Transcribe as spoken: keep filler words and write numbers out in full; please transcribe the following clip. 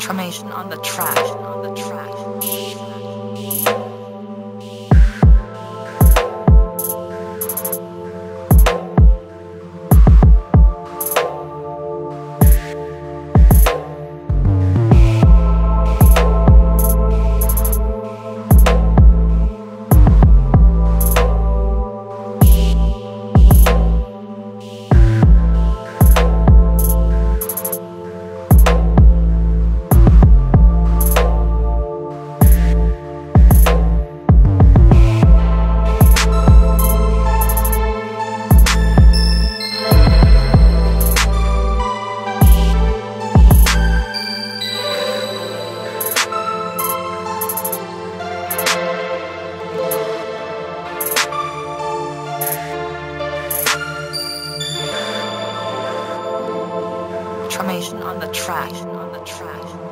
Tramation on the track, on the track. Tramation on the track, on the track.